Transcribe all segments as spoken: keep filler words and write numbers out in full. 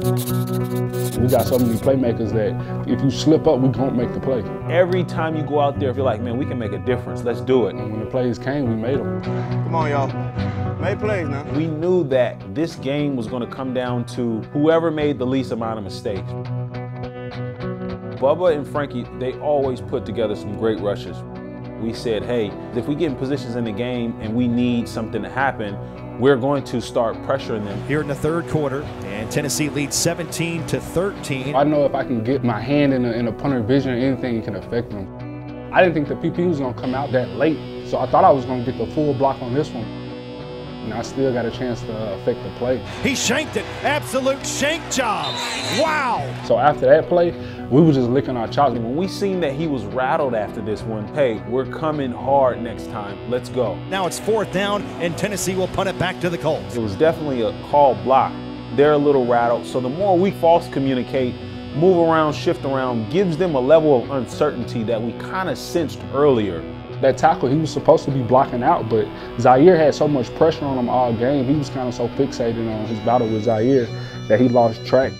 We got so many playmakers that if you slip up, we can't make the play. Every time you go out there, if you're like, man, we can make a difference, let's do it. And when the plays came, we made them. Come on, y'all. Make plays now. We knew that this game was going to come down to whoever made the least amount of mistakes. Bubba and Frankie, they always put together some great rushes. We said, hey, if we get in positions in the game and we need something to happen, we're going to start pressuring them. Here in the third quarter, and Tennessee leads seventeen to thirteen. I know if I can get my hand in a, in a punter vision or anything, it can affect them. I didn't think the P P was going to come out that late, so I thought I was going to get the full block on this one. And I still got a chance to affect the play. He shanked it. Absolute shank job. Wow. So after that play, we were just licking our chops. When we seen that he was rattled after this one, hey, we're coming hard next time. Let's go. Now it's fourth down, and Tennessee will punt it back to the Colts. It was definitely a call block. They're a little rattled. So the more we false communicate, move around, shift around, gives them a level of uncertainty that we kind of sensed earlier. That tackle, he was supposed to be blocking out, but Zaire had so much pressure on him all game, he was kind of so fixated on his battle with Zaire that he lost track.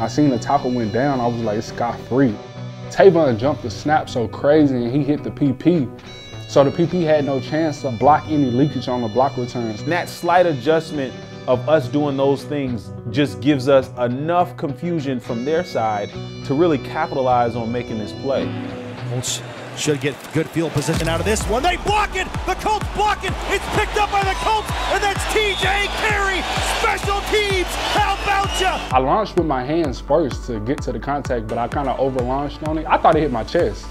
I seen the tackle went down, I was like, it's scot-free. Tavon jumped the snap so crazy and he hit the P P. So the P P had no chance to block any leakage on the block returns. And that slight adjustment of us doing those things just gives us enough confusion from their side to really capitalize on making this play. Colts should get good field position out of this one. They block it! The Colts block it! It's picked up by the Colts, and that's T J. Carrie! Special teams! How about ya? I launched with my hands first to get to the contact, but I kind of over-launched on it. I thought it hit my chest,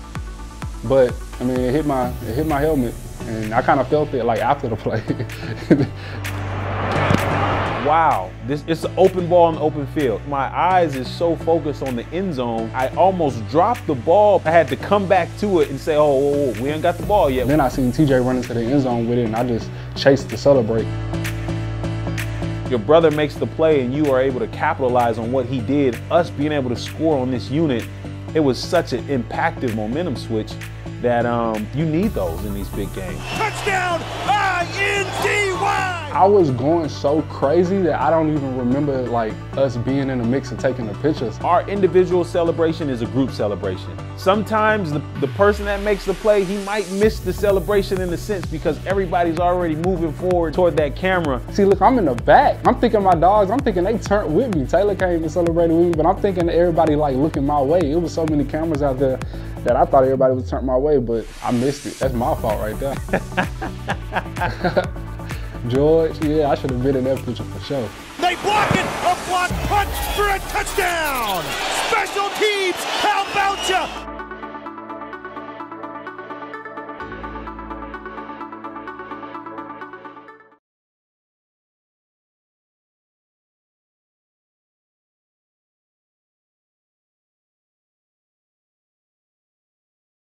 but, I mean, it hit my, it hit my helmet, and I kind of felt it, like, after the play. Wow, this, it's an open ball in the open field. My eyes is so focused on the end zone, I almost dropped the ball. I had to come back to it and say, oh, whoa, whoa, we ain't got the ball yet. Then I seen T J run into the end zone with it, and I just chased to celebrate. Your brother makes the play, and you are able to capitalize on what he did. Us being able to score on this unit, it was such an impactful momentum switch that um, you need those in these big games. Touchdown, I N D Y! I was going so crazy that I don't even remember like us being in the mix and taking the pictures. Our individual celebration is a group celebration. Sometimes the, the person that makes the play, he might miss the celebration in a sense because everybody's already moving forward toward that camera. See, look, I'm in the back. I'm thinking my dogs, I'm thinking they turned with me. Taylor came and celebrated with me, but I'm thinking everybody like looking my way. It was so many cameras out there that I thought everybody was turned my way, but I missed it. That's my fault right there. George, yeah, I should have been in that picture for sure. They block it, a block punch for a touchdown. Special teams, how about ya?